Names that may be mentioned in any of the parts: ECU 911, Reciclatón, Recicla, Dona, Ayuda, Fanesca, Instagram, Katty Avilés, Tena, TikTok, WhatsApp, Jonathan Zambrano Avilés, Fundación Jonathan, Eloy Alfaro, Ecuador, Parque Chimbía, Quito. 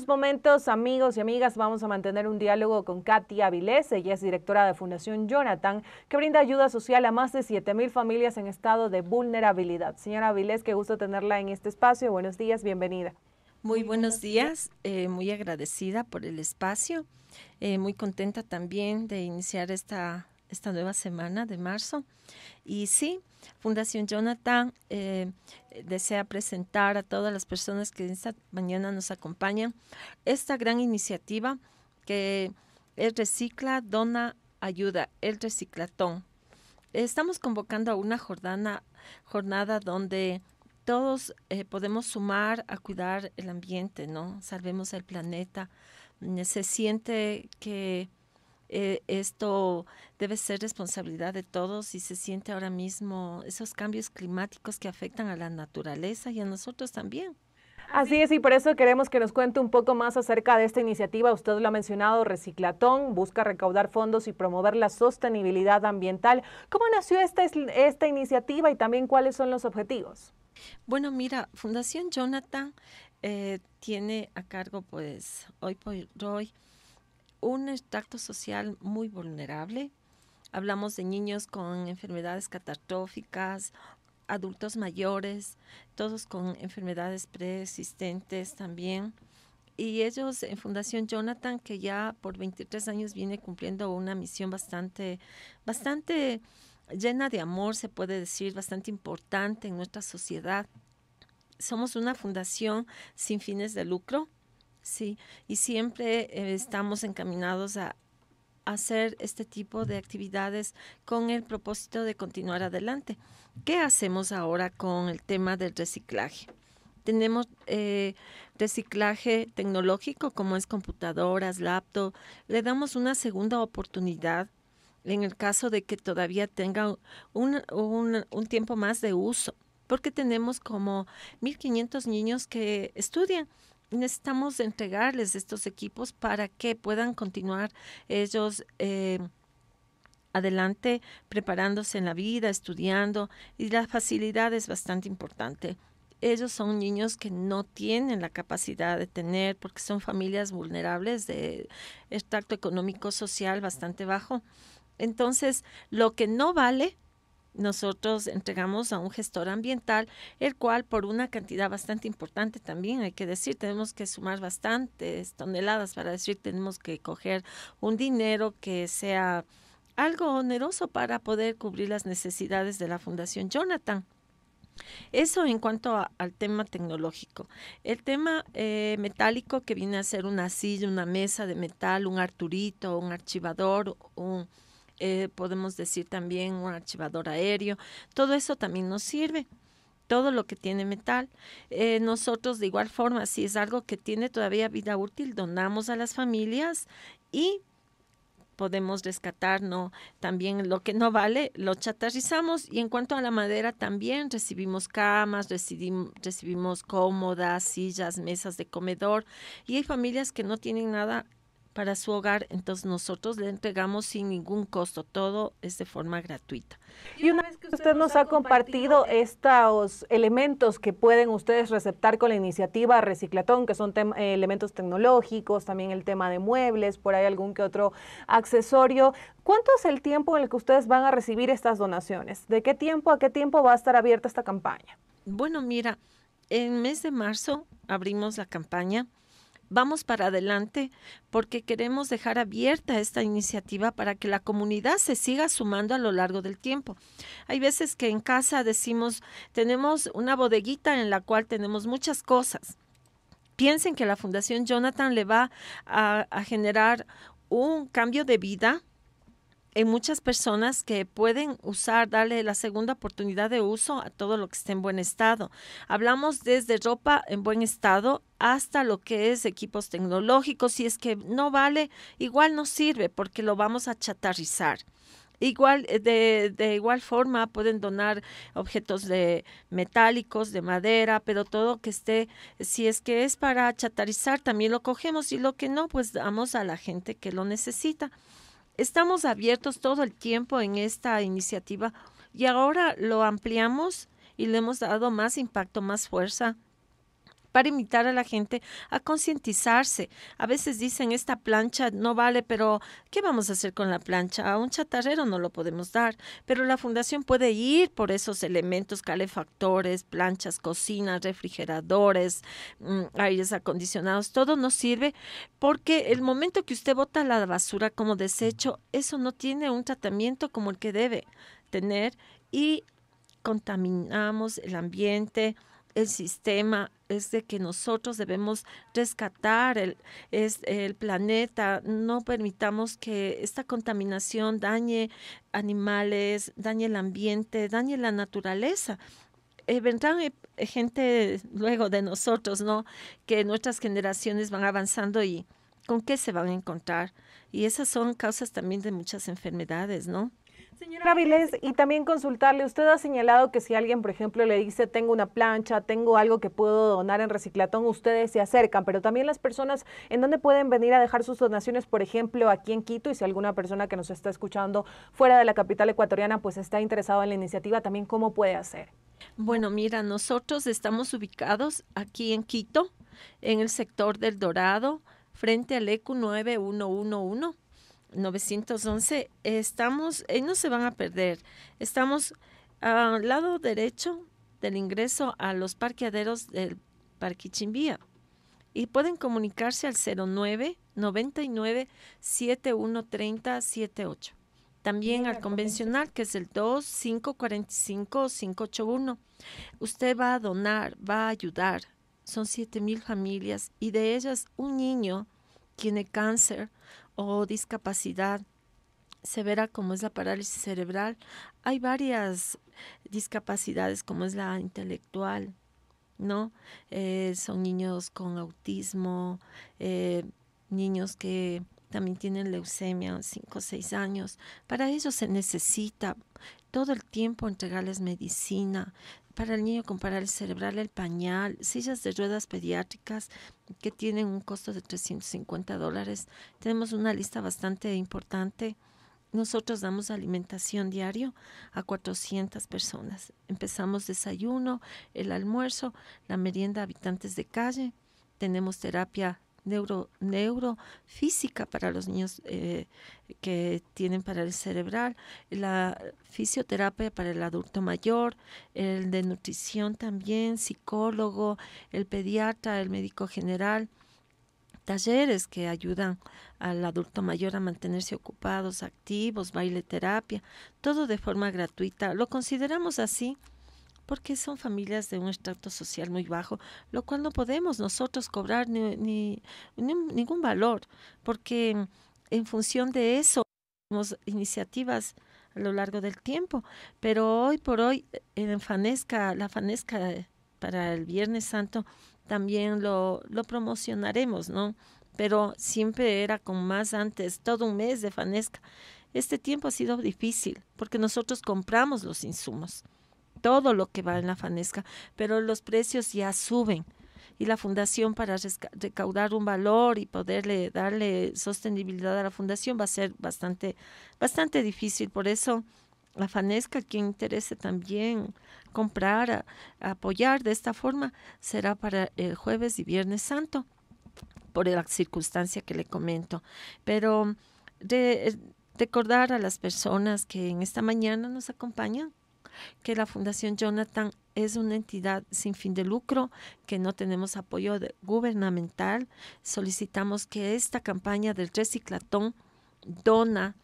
estos momentos, amigos y amigas, vamos a mantener un diálogo con Katty Avilés. Ella es directora de Fundación Jonathan, que brinda ayuda social a más de 7.000 familias en estado de vulnerabilidad. Señora Avilés, qué gusto tenerla en este espacio. Buenos días, bienvenida. Muy buenos días, muy agradecida por el espacio, muy contenta también de iniciar esta nueva semana de marzo. Y sí, Fundación Jonathan desea presentar a todas las personas que esta mañana nos acompañan esta gran iniciativa que es Recicla, Dona, Ayuda, el Reciclatón. Estamos convocando a una jornada donde todos podemos sumar a cuidar el ambiente, ¿no? Salvemos el planeta. Se siente que esto debe ser responsabilidad de todos y se siente ahora mismo esos cambios climáticos que afectan a la naturaleza y a nosotros también. Así es, y por eso queremos que nos cuente un poco más acerca de esta iniciativa. Usted lo ha mencionado, Reciclatón, busca recaudar fondos y promover la sostenibilidad ambiental. ¿Cómo nació esta iniciativa y también cuáles son los objetivos? Bueno, mira, Fundación Jonathan tiene a cargo, pues, hoy por hoy, un extracto social muy vulnerable. Hablamos de niños con enfermedades catastróficas, adultos mayores, todos con enfermedades preexistentes también. Y ellos en Fundación Jonathan, que ya por 23 años viene cumpliendo una misión bastante llena de amor, se puede decir, bastante importante en nuestra sociedad. Somos una fundación sin fines de lucro, sí, y siempre estamos encaminados a hacer este tipo de actividades con el propósito de continuar adelante. ¿Qué hacemos ahora con el tema del reciclaje? Tenemos reciclaje tecnológico, como es computadoras, laptop. Le damos una segunda oportunidad en el caso de que todavía tenga un tiempo más de uso, porque tenemos como 1.500 niños que estudian. Necesitamos entregarles estos equipos para que puedan continuar ellos adelante, preparándose en la vida, estudiando, y la facilidad es bastante importante. Ellos son niños que no tienen la capacidad de tener, porque son familias vulnerables de extracto económico social bastante bajo. Entonces, lo que no vale, nosotros entregamos a un gestor ambiental, el cual por una cantidad bastante importante también, hay que decir, tenemos que sumar bastantes toneladas para decir, tenemos que coger un dinero que sea algo oneroso para poder cubrir las necesidades de la Fundación Jonathan. Eso en cuanto al tema tecnológico. El tema metálico, que viene a ser una silla, una mesa de metal, un arturito, un archivador, podemos decir también un archivador aéreo, todo eso también nos sirve, todo lo que tiene metal. Nosotros de igual forma, si es algo que tiene todavía vida útil, donamos a las familias y podemos rescatar, ¿no? También lo que no vale, lo chatarrizamos. Y en cuanto a la madera también, recibimos camas, recibimos cómodas, sillas, mesas de comedor, y hay familias que no tienen nada para su hogar, entonces nosotros le entregamos sin ningún costo, todo es de forma gratuita. Y una vez que usted nos ha compartido estos elementos que pueden ustedes receptar con la iniciativa Reciclatón, que son elementos tecnológicos, también el tema de muebles, por ahí algún que otro accesorio, ¿cuánto es el tiempo en el que ustedes van a recibir estas donaciones? ¿De qué tiempo a qué tiempo va a estar abierta esta campaña? Bueno, mira, en el mes de marzo abrimos la campaña. Vamos para adelante porque queremos dejar abierta esta iniciativa para que la comunidad se siga sumando a lo largo del tiempo. Hay veces que en casa decimos, tenemos una bodeguita en la cual tenemos muchas cosas. Piensen que la Fundación Jonathan le va a generar un cambio de vida en muchas personas que pueden usar, darle la segunda oportunidad de uso a todo lo que esté en buen estado. Hablamos desde ropa en buen estado hasta lo que es equipos tecnológicos. Si es que no vale, igual no sirve porque lo vamos a chatarrizar. Igual, de igual forma pueden donar objetos de metálicos, de madera, pero todo que esté, si es que es para chatarizar, también lo cogemos, y lo que no, pues damos a la gente que lo necesita. Estamos abiertos todo el tiempo en esta iniciativa y ahora lo ampliamos y le hemos dado más impacto, más fuerza para invitar a la gente a concientizarse. A veces dicen, esta plancha no vale, pero ¿qué vamos a hacer con la plancha? A un chatarrero no lo podemos dar, pero la fundación puede ir por esos elementos, calefactores, planchas, cocinas, refrigeradores, aires acondicionados, todo nos sirve, porque el momento que usted bota la basura como desecho, eso no tiene un tratamiento como el que debe tener y contaminamos el ambiente, el sistema. Es de que nosotros debemos rescatar el planeta, no permitamos que esta contaminación dañe animales, dañe el ambiente, dañe la naturaleza. Vendrán gente luego de nosotros, ¿no? Que nuestras generaciones van avanzando y ¿con qué se van a encontrar? Y esas son causas también de muchas enfermedades, ¿no? Señora Avilés, y también consultarle, usted ha señalado que si alguien, por ejemplo, le dice, tengo una plancha, tengo algo que puedo donar en Reciclatón, ustedes se acercan, pero también las personas, ¿en dónde pueden venir a dejar sus donaciones? Por ejemplo, aquí en Quito, y si alguna persona que nos está escuchando fuera de la capital ecuatoriana, pues está interesado en la iniciativa, también, ¿cómo puede hacer? Bueno, mira, nosotros estamos ubicados aquí en Quito, en el sector del Dorado, frente al ECU 911. Estamos, no se van a perder, estamos al lado derecho del ingreso a los parqueaderos del Parque Chimbía y pueden comunicarse al 09 99 71 30 78, también al convencional que es el 2545 581. Usted va a donar, va a ayudar, son 7.000 familias y de ellas un niño tiene cáncer o discapacidad severa como es la parálisis cerebral. Hay varias discapacidades como es la intelectual, ¿no? Son niños con autismo, niños que también tienen leucemia, 5 o 6 años. Para ellos se necesita todo el tiempo entregarles medicina. Para el niño con parálisis cerebral, el pañal, sillas de ruedas pediátricas que tienen un costo de $350. Tenemos una lista bastante importante. Nosotros damos alimentación diario a 400 personas. Empezamos desayuno, el almuerzo, la merienda a habitantes de calle. Tenemos terapia neurofísica para los niños que tienen parálisis cerebral, la fisioterapia para el adulto mayor, el de nutrición también, psicólogo, el pediatra, el médico general, talleres que ayudan al adulto mayor a mantenerse ocupados, activos, baile terapia, todo de forma gratuita. Lo consideramos así porque son familias de un estrato social muy bajo, lo cual no podemos nosotros cobrar ningún valor, porque en función de eso tenemos iniciativas a lo largo del tiempo. Pero hoy por hoy, en Fanesca, la Fanesca para el Viernes Santo también lo promocionaremos, ¿no? Pero siempre era con más antes, todo un mes de Fanesca. Este tiempo ha sido difícil, porque nosotros compramos los insumos, todo lo que va en la Fanesca, pero los precios ya suben y la fundación, para recaudar un valor y poderle darle sostenibilidad a la fundación, va a ser bastante difícil. Por eso la Fanesca, quien interese también comprar, apoyar de esta forma, será para el jueves y Viernes Santo, por la circunstancia que le comento. Pero recordar a las personas que en esta mañana nos acompañan que la Fundación Jonathan es una entidad sin fin de lucro, que no tenemos apoyo gubernamental. Solicitamos que esta campaña del Reciclatón, Dona,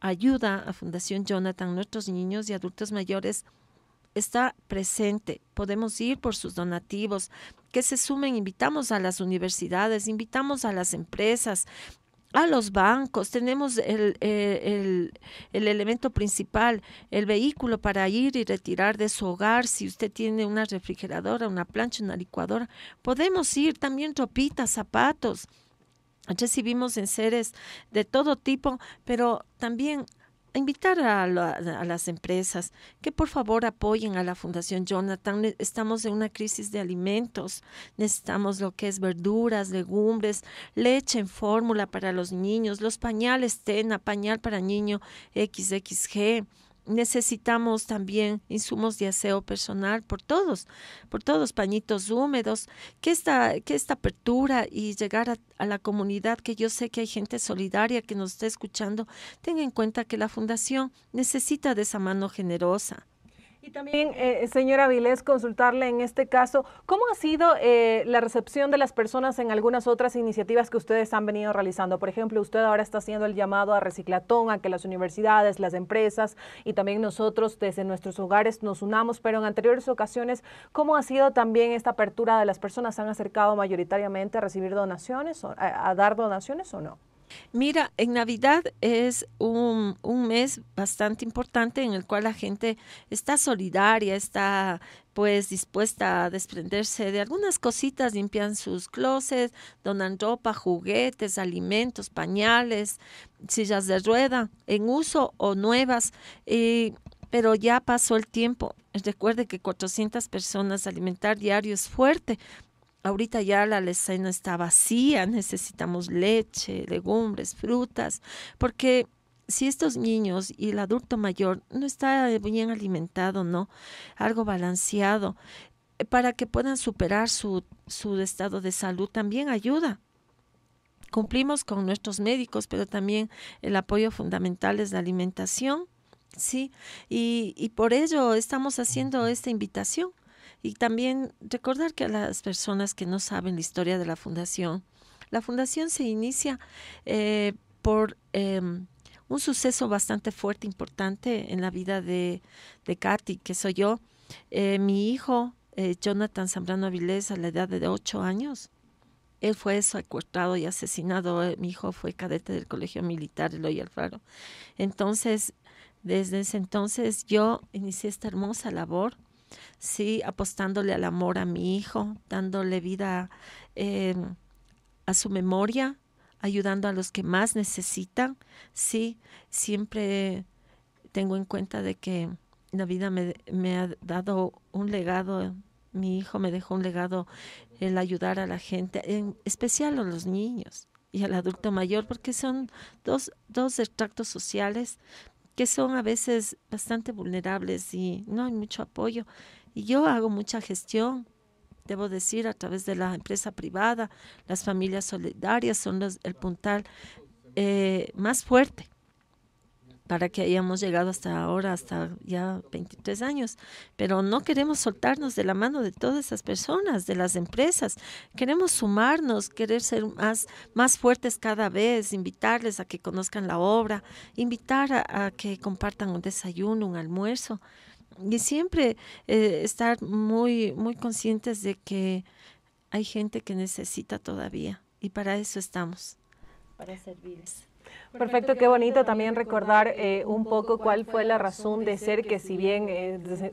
Ayuda a Fundación Jonathan, nuestros niños y adultos mayores, está presente. Podemos ir por sus donativos, que se sumen. Invitamos a las universidades, invitamos a las empresas, a los bancos. Tenemos el elemento principal, el vehículo para ir y retirar de su hogar. Si usted tiene una refrigeradora, una plancha, una licuadora, podemos ir también, ropitas, zapatos. Recibimos enseres de todo tipo, pero también invitar a las empresas que por favor apoyen a la Fundación Jonathan. Estamos en una crisis de alimentos, necesitamos lo que es verduras, legumbres, leche en fórmula para los niños, los pañales Tena, pañal para niño XXG, necesitamos también insumos de aseo personal por todos, pañitos húmedos, que esta apertura y llegar a la comunidad, que yo sé que hay gente solidaria que nos está escuchando, tenga en cuenta que la Fundación necesita de esa mano generosa. Y también, señora Avilés, consultarle en este caso, ¿cómo ha sido la recepción de las personas en algunas otras iniciativas que ustedes han venido realizando? Por ejemplo, usted ahora está haciendo el llamado a Reciclatón, a que las universidades, las empresas y también nosotros desde nuestros hogares nos unamos, pero en anteriores ocasiones, ¿cómo ha sido también esta apertura de las personas? ¿Se han acercado mayoritariamente a recibir donaciones, a dar donaciones o no? Mira, en Navidad es un mes bastante importante en el cual la gente está solidaria, está pues dispuesta a desprenderse de algunas cositas, limpian sus closets, donan ropa, juguetes, alimentos, pañales, sillas de rueda, en uso o nuevas, pero ya pasó el tiempo. Recuerde que 400 personas alimentar diario es fuerte. Ahorita ya la alacena está vacía, necesitamos leche, legumbres, frutas, porque si estos niños y el adulto mayor no está bien alimentado, ¿no? Algo balanceado, para que puedan superar su estado de salud, también ayuda. Cumplimos con nuestros médicos, pero también el apoyo fundamental es la alimentación, ¿sí? Y por ello estamos haciendo esta invitación. Y también recordar que a las personas que no saben la historia de la Fundación se inicia por un suceso bastante fuerte, importante en la vida de Katty, que soy yo. Mi hijo, Jonathan Zambrano Avilés, a la edad de 8 años, él fue secuestrado y asesinado. Mi hijo fue cadete del Colegio Militar Eloy Alfaro. Entonces, desde ese entonces yo inicié esta hermosa labor, sí, apostándole al amor a mi hijo, dándole vida a su memoria, ayudando a los que más necesitan, sí. Siempre tengo en cuenta de que la vida me ha dado un legado, mi hijo me dejó un legado, el ayudar a la gente, en especial a los niños y al adulto mayor, porque son dos extractos sociales que son a veces bastante vulnerables y no hay mucho apoyo. Y yo hago mucha gestión, debo decir, a través de la empresa privada. Las familias solidarias son el puntal más fuerte para que hayamos llegado hasta ahora, hasta ya 23 años. Pero no queremos soltarnos de la mano de todas esas personas, de las empresas. Queremos sumarnos, querer ser más fuertes cada vez, invitarles a que conozcan la obra, invitar a que compartan un desayuno, un almuerzo. Y siempre estar muy, muy conscientes de que hay gente que necesita todavía. Y para eso estamos. Para servirles. Perfecto, qué bonito también recordar un poco cuál fue la razón de ser, que si bien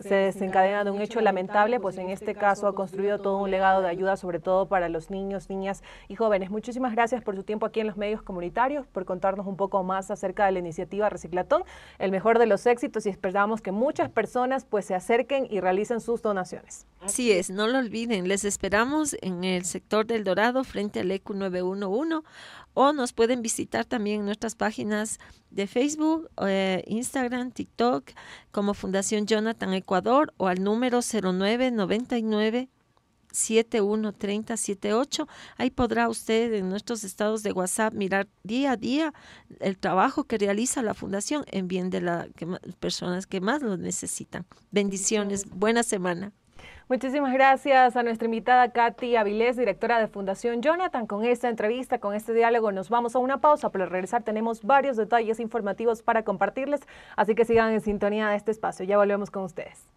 se desencadena de un hecho lamentable, pues en este caso ha construido todo un legado de ayuda, sobre todo para los niños, niñas y jóvenes. Muchísimas gracias por su tiempo aquí en los medios comunitarios, por contarnos un poco más acerca de la iniciativa Reciclatón. El mejor de los éxitos y esperamos que muchas personas pues se acerquen y realicen sus donaciones. Así es, no lo olviden, les esperamos en el sector del Dorado frente al ECU 911 o nos pueden visitar también en nuestras páginas de Facebook, Instagram, TikTok, como Fundación Jonathan Ecuador, o al número 0999-713078. Ahí podrá usted en nuestros estados de WhatsApp mirar día a día el trabajo que realiza la Fundación en bien de las personas que más lo necesitan. Bendiciones, buena semana. Muchísimas gracias a nuestra invitada Katty Avilés, directora de Fundación Jonathan. Con esta entrevista, con este diálogo, nos vamos a una pausa, pero al regresar tenemos varios detalles informativos para compartirles, así que sigan en sintonía de este espacio. Ya volvemos con ustedes.